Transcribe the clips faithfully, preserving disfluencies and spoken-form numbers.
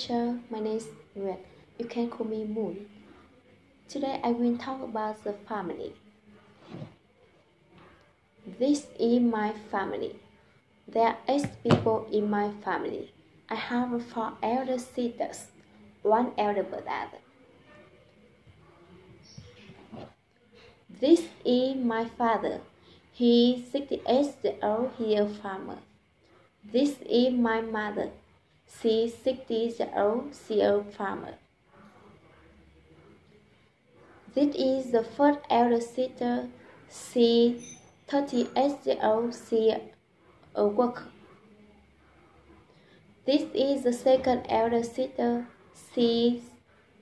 teacher, my name is Nguyệt. You can call me Moon. Today I will talk about the family. This is my family. There are eight people in my family. I have four elder sisters, one elder brother. This is my father. He is sixty-eight years old. He is a farmer. This is my mother. She is sixty years old. She is a farmer. This is the first elder sister. She is thirty-eight years old. She is a worker. This is the second elder sister. She is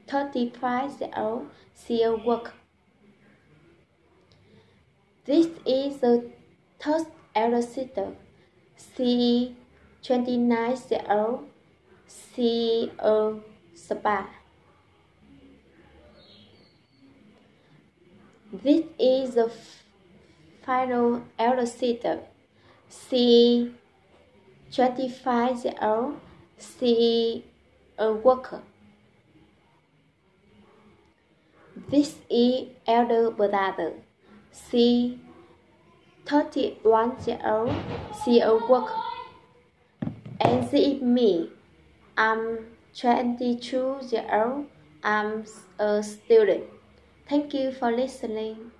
thirty-five years old. She is a worker. This is the third elder sister. She is twenty-nine years old. She is a spy. This is the final elder sister. She is twenty-five years old. She is a worker. This is elder brother. She is thirty-one years old. She is a worker. And she is me. I'm twenty-two years old. I'm a student. Thank you for listening.